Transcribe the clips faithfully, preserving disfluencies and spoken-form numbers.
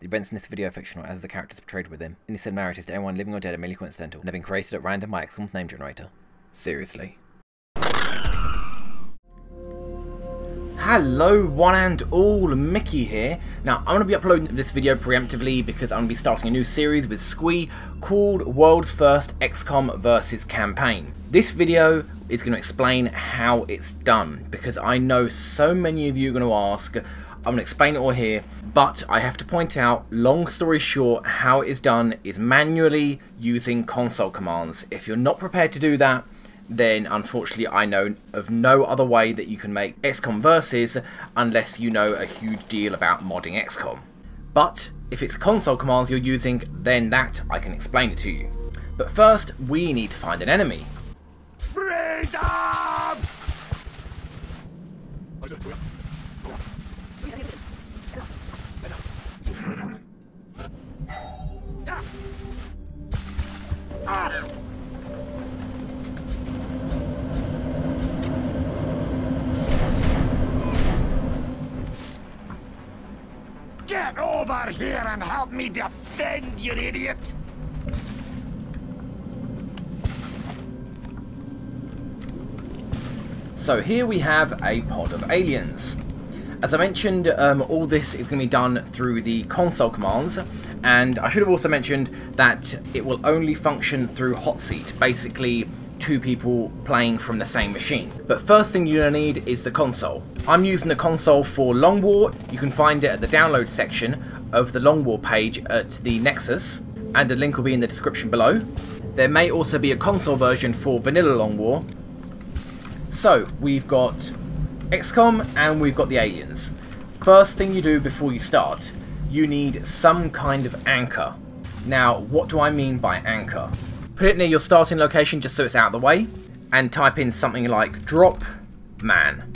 The events in this video are fictional, as the characters portrayed within. Any similarities to anyone living or dead are merely coincidental, and have been created at random by XCOM's name generator. Seriously. Hello one and all, Mickey here. Now, I'm going to be uploading this video preemptively because I'm going to be starting a new series with Squee called World's First X COM versus. Campaign. This video is going to explain how it's done because I know so many of you are going to ask. I'm going to explain it all here, but I have to point out, long story short, how it is done is manually using console commands. If you're not prepared to do that, then unfortunately I know of no other way that you can make X COM versus unless you know a huge deal about modding X COM. But if it's console commands you're using, then that I can explain it to you. But first, we need to find an enemy. Freedom! Ah! Get over here and help me defend, you idiot! So here we have a pod of aliens. As I mentioned, um, all this is going to be done through the console commands, and I should have also mentioned that it will only function through hot seat, basically two people playing from the same machine. But first thing you're going to need is the console. I'm using the console for Long War. You can find it at the download section of the Long War page at the Nexus, and the link will be in the description below. There may also be a console version for vanilla Long War. So we've got X COM and we've got the aliens. First thing you do before you start, you need some kind of anchor. Now, what do I mean by anchor? Put it near your starting location just so it's out of the way, and type in something like drop man.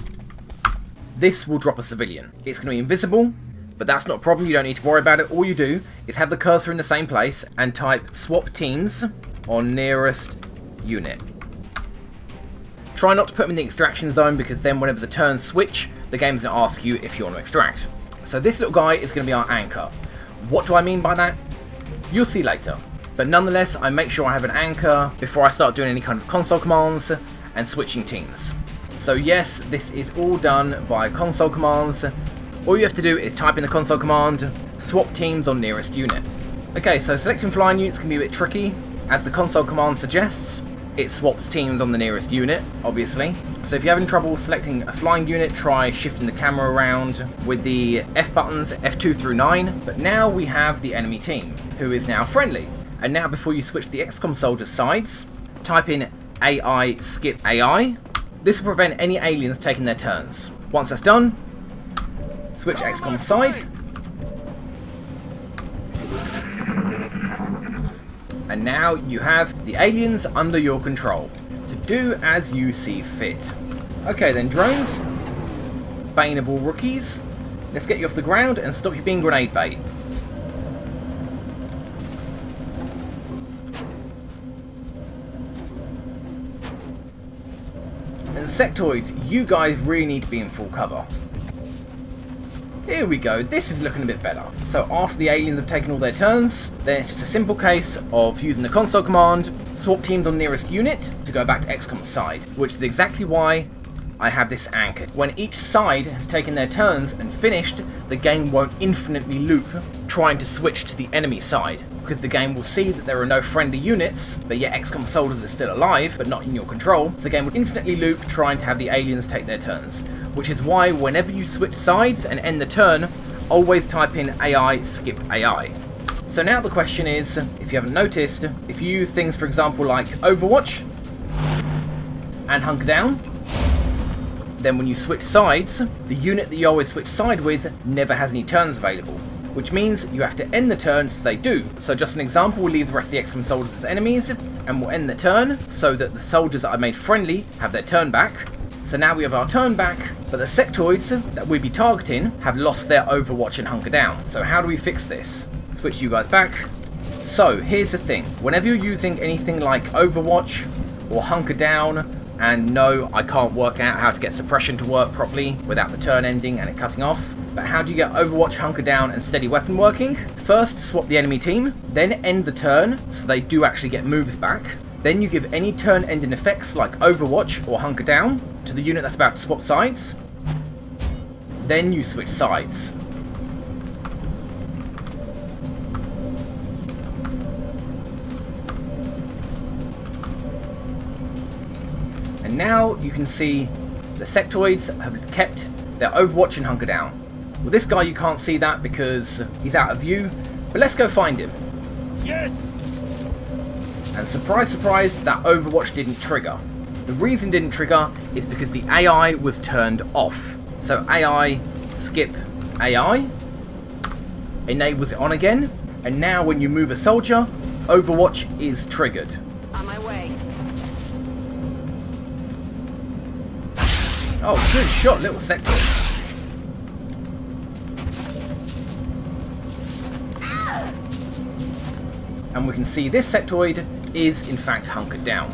This will drop a civilian. It's going to be invisible, but that's not a problem, you don't need to worry about it. All you do is have the cursor in the same place and type swap teams on nearest unit. Try not to put them in the extraction zone because then whenever the turns switch, the game's going to ask you if you want to extract. So this little guy is going to be our anchor. What do I mean by that? You'll see later. But nonetheless, I make sure I have an anchor before I start doing any kind of console commands and switching teams. So yes, this is all done via console commands. All you have to do is type in the console command, swap teams on nearest unit. Okay, so selecting flying units can be a bit tricky. As the console command suggests, it swaps teams on the nearest unit, obviously. So if you're having trouble selecting a flying unit, try shifting the camera around with the F buttons, F two through nine. But now we have the enemy team, who is now friendly. And now before you switch to the X COM soldiers' sides, type in A I skip A I. This will prevent any aliens taking their turns. Once that's done, switch X COM side. And now you have the aliens under your control to do as you see fit. Okay then, drones, bane of all rookies. Let's get you off the ground and stop you being grenade bait. Sectoids, you guys really need to be in full cover. Here we go, this is looking a bit better. So after the aliens have taken all their turns, then it's just a simple case of using the console command, swap teams on nearest unit to go back to X COM's side, which is exactly why I have this anchor. When each side has taken their turns and finished, the game won't infinitely loop trying to switch to the enemy side, because the game will see that there are no friendly units, but yet X COM soldiers are still alive, but not in your control, so the game will infinitely loop trying to have the aliens take their turns, which is why whenever you switch sides and end the turn, always type in A I skip A I. So now the question is, if you haven't noticed, if you use things for example like Overwatch and Hunker Down, then when you switch sides, the unit that you always switch side with never has any turns available, which means you have to end the turns they do. So just an example, we'll leave the rest of the X COM soldiers as enemies, and we'll end the turn so that the soldiers that I made friendly have their turn back. So now we have our turn back, but the sectoids that we'd be targeting have lost their Overwatch and Hunker Down. So how do we fix this? Switch you guys back. So here's the thing, whenever you're using anything like Overwatch or Hunker Down, and no, I can't work out how to get suppression to work properly without the turn ending and it cutting off, But how do you get Overwatch, Hunker Down and Steady Weapon working? First, swap the enemy team, then end the turn so they do actually get moves back. Then you give any turn-ending effects like Overwatch or Hunker Down to the unit that's about to swap sides. Then you switch sides. And now you can see the sectoids have kept their Overwatch and Hunker Down. Well, this guy you can't see that because he's out of view, but let's go find him. Yes! And surprise, surprise, that Overwatch didn't trigger. The reason it didn't trigger is because the A I was turned off. So A I, skip A I, enables it on again, and now when you move a soldier, Overwatch is triggered. On my way. Oh, good shot, little sector. Ah! And we can see this sectoid is in fact hunkered down.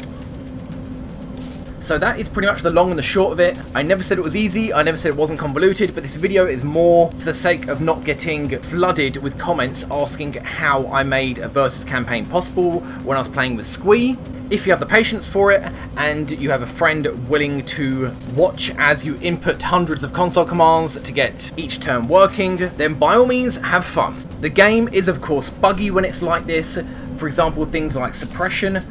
So that is pretty much the long and the short of it. I never said it was easy, I never said it wasn't convoluted, but this video is more for the sake of not getting flooded with comments asking how I made a versus campaign possible when I was playing with Squee. If you have the patience for it, and you have a friend willing to watch as you input hundreds of console commands to get each turn working, then by all means, have fun. The game is of course buggy when it's like this. For example, things like suppression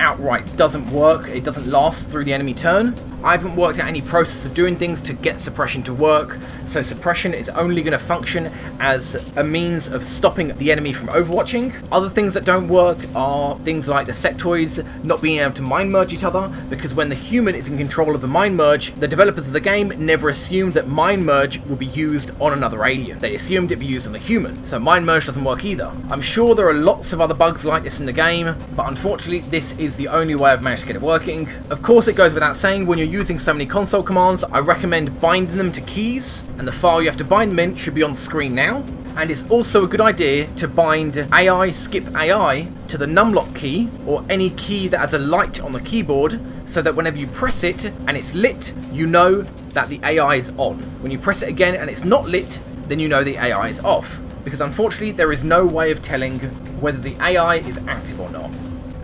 outright doesn't work, it doesn't last through the enemy turn. I haven't worked out any process of doing things to get suppression to work, so suppression is only going to function as a means of stopping the enemy from overwatching. Other things that don't work are things like the sectoids not being able to mind merge each other, because when the human is in control of the mind merge, the developers of the game never assumed that mind merge will be used on another alien. They assumed it'd be used on the human, so mind merge doesn't work either. I'm sure there are lots of other bugs like this in the game, but unfortunately this is the only way I've managed to get it working. Of course, it goes without saying, when you're using so many console commands, I recommend binding them to keys, and the file you have to bind them in should be on the screen now. And it's also a good idea to bind A I, skip A I to the numlock key, or any key that has a light on the keyboard, so that whenever you press it and it's lit, you know that the A I is on. When you press it again and it's not lit, then you know the A I is off, because unfortunately there is no way of telling whether the A I is active or not.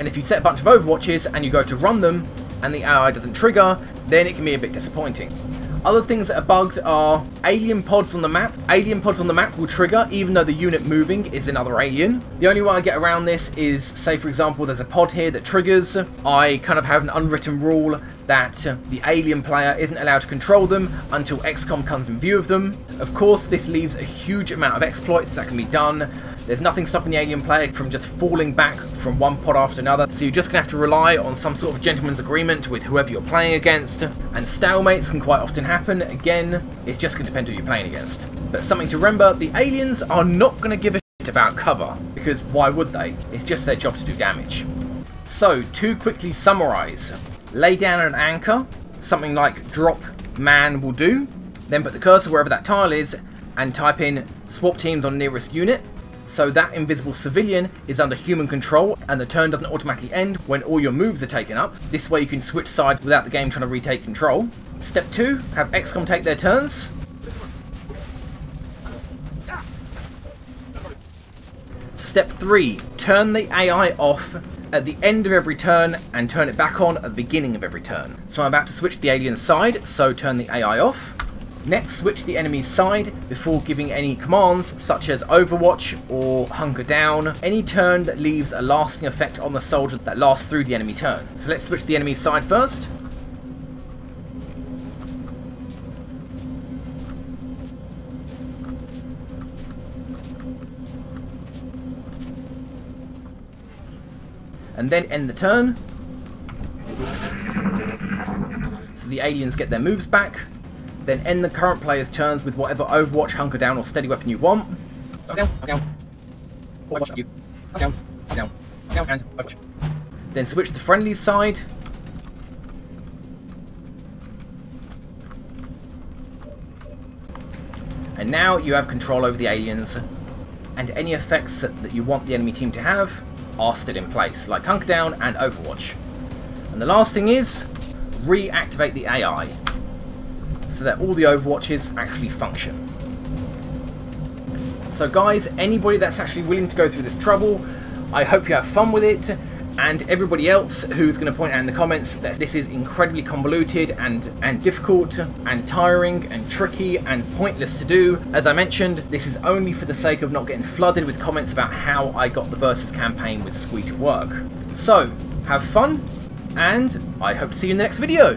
And if you set a bunch of Overwatches and you go to run them and the A I doesn't trigger, then it can be a bit disappointing. Other things that are bugged are alien pods on the map. Alien pods on the map will trigger even though the unit moving is another alien. The only way I get around this is, say for example, there's a pod here that triggers. I kind of have an unwritten rule that the alien player isn't allowed to control them until X COM comes in view of them. Of course, this leaves a huge amount of exploits that can be done. There's nothing stopping the alien player from just falling back from one pod after another, so you're just going to have to rely on some sort of gentleman's agreement with whoever you're playing against, and stalemates can quite often happen. Again, it's just going to depend who you're playing against. But something to remember, the aliens are not going to give a shit about cover, because why would they? It's just their job to do damage. So, to quickly summarise, lay down an anchor, something like drop man will do, then put the cursor wherever that tile is, and type in swap teams on nearest unit. So that invisible civilian is under human control and the turn doesn't automatically end when all your moves are taken up. This way you can switch sides without the game trying to retake control. Step two, have X COM take their turns. Step three, turn the A I off at the end of every turn and turn it back on at the beginning of every turn. So I'm about to switch the alien side, so turn the A I off. Next, switch the enemy's side before giving any commands such as Overwatch or Hunker Down. Any turn that leaves a lasting effect on the soldier that lasts through the enemy turn. So let's switch the enemy's side first. And then end the turn. So the aliens get their moves back. Then end the current player's turns with whatever Overwatch, Hunker Down or Steady Weapon you want. Then switch to the friendly side. And now you have control over the aliens, and any effects that you want the enemy team to have are still in place, like Hunker Down and Overwatch. And the last thing is, reactivate the A I, so that all the Overwatches actually function. So guys, anybody that's actually willing to go through this trouble, I hope you have fun with it. And everybody else who's going to point out in the comments that this is incredibly convoluted and, and difficult and tiring and tricky and pointless to do. As I mentioned, this is only for the sake of not getting flooded with comments about how I got the Versus campaign with Squee to work. So, have fun, and I hope to see you in the next video.